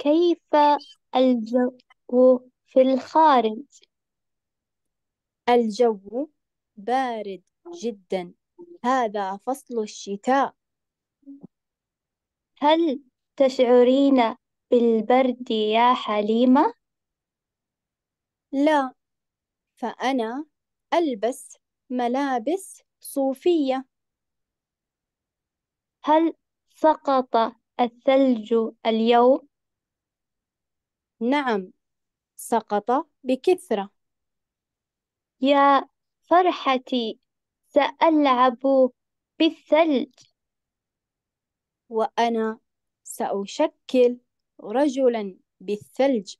كيف الجو في الخارج؟ الجو بارد جدا، هذا فصل الشتاء. هل تشعرين بالبرد يا حليمة؟ لا، فأنا ألبس ملابس صوفية. هل سقط الثلج اليوم؟ نعم، سقط بكثرة. يا فرحتي، سألعب بالثلج. وأنا سأشكل رجلا بالثلج.